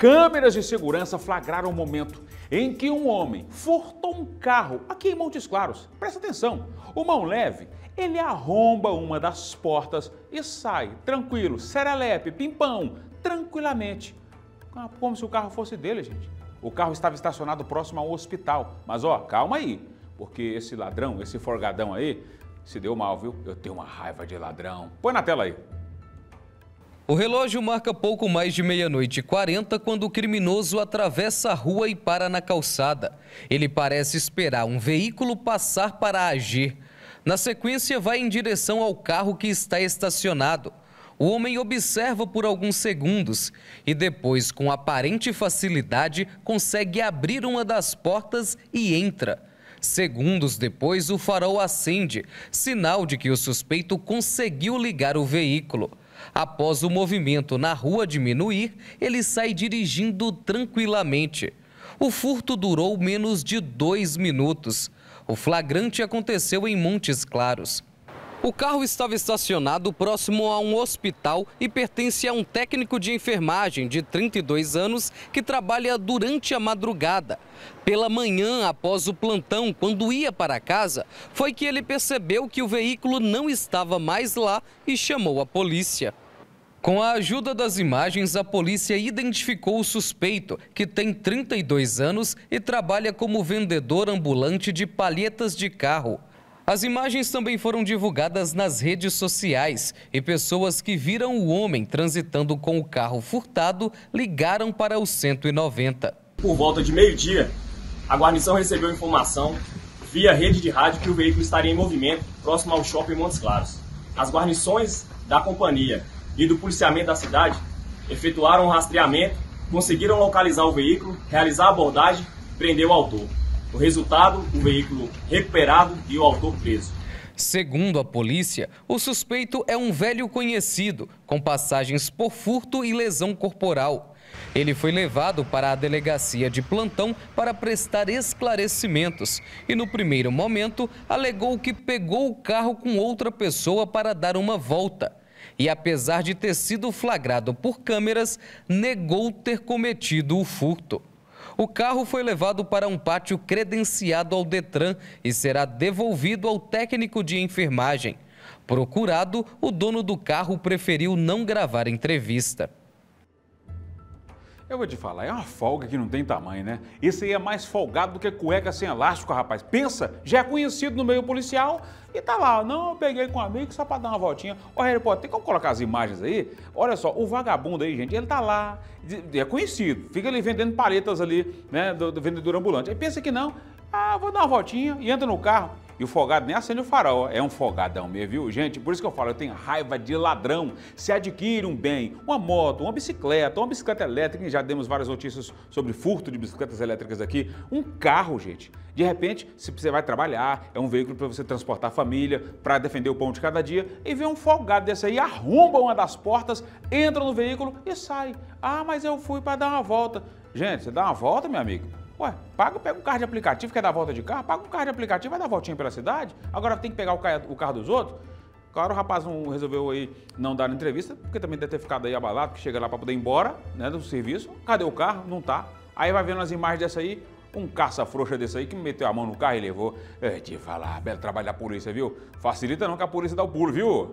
Câmeras de segurança flagraram o momento em que um homem furtou um carro aqui em Montes Claros. Presta atenção, o mão leve, ele arromba uma das portas e sai tranquilo, serelepe, pimpão, tranquilamente. Como se o carro fosse dele, gente. O carro estava estacionado próximo ao hospital. Mas ó, calma aí, porque esse ladrão, esse folgadão aí, se deu mal, viu? Eu tenho uma raiva de ladrão. Põe na tela aí. O relógio marca pouco mais de meia-noite e 40 quando o criminoso atravessa a rua e para na calçada. Ele parece esperar um veículo passar para agir. Na sequência, vai em direção ao carro que está estacionado. O homem observa por alguns segundos e depois, com aparente facilidade, consegue abrir uma das portas e entra. Segundos depois, o farol acende, sinal de que o suspeito conseguiu ligar o veículo. Após o movimento na rua diminuir, ele sai dirigindo tranquilamente. O furto durou menos de 2 minutos. O flagrante aconteceu em Montes Claros. O carro estava estacionado próximo a um hospital e pertence a um técnico de enfermagem de 32 anos que trabalha durante a madrugada. Pela manhã, após o plantão, quando ia para casa, foi que ele percebeu que o veículo não estava mais lá e chamou a polícia. Com a ajuda das imagens, a polícia identificou o suspeito, que tem 32 anos e trabalha como vendedor ambulante de palhetas de carro. As imagens também foram divulgadas nas redes sociais e pessoas que viram o homem transitando com o carro furtado ligaram para o 190. Por volta de meio-dia, a guarnição recebeu informação via rede de rádio que o veículo estaria em movimento próximo ao shopping Montes Claros. As guarnições da companhia e do policiamento da cidade efetuaram um rastreamento, conseguiram localizar o veículo, realizar a abordagem, prender o autor. O resultado, o veículo recuperado e o autor preso. Segundo a polícia, o suspeito é um velho conhecido, com passagens por furto e lesão corporal. Ele foi levado para a delegacia de plantão para prestar esclarecimentos e, no primeiro momento, alegou que pegou o carro com outra pessoa para dar uma volta. E, apesar de ter sido flagrado por câmeras, negou ter cometido o furto. O carro foi levado para um pátio credenciado ao Detran e será devolvido ao técnico de enfermagem. Procurado, o dono do carro preferiu não gravar entrevista. Eu vou te falar, é uma folga que não tem tamanho, né? Esse aí é mais folgado do que cueca sem elástico, rapaz. Pensa, já é conhecido no meio policial e tá lá. Não, eu peguei com um amigo só pra dar uma voltinha. Ó, Harry Potter, tem como colocar as imagens aí? Olha só, o vagabundo aí, gente, ele tá lá, é conhecido. Fica ali vendendo paletas ali, né, do vendedor ambulante. Aí pensa que não, vou dar uma voltinha e entra no carro. E o folgado nem acende o farol, é um folgadão mesmo, viu? Gente, por isso que eu falo, eu tenho raiva de ladrão. Se adquire um bem, uma moto, uma bicicleta elétrica, já demos várias notícias sobre furto de bicicletas elétricas aqui, um carro, gente. De repente, se você vai trabalhar, é um veículo para você transportar a família, para defender o pão de cada dia, e vê um folgado desse aí, arromba uma das portas, entra no veículo e sai. Ah, mas eu fui para dar uma volta. Gente, você dá uma volta, meu amigo? Ué, pega um carro de aplicativo, quer dar volta de carro? Paga um carro de aplicativo, vai dar voltinha pela cidade? Agora tem que pegar o carro dos outros? Claro, o rapaz não resolveu aí não dar entrevista, porque também deve ter ficado aí abalado, que chega lá para poder ir embora, né, do serviço. Cadê o carro? Não tá. Aí vai vendo as imagens dessa aí, um caça-frouxa desse aí que meteu a mão no carro e levou. É, te falar, belo trabalho da polícia, viu? Facilita não que a polícia dá o pulo, viu?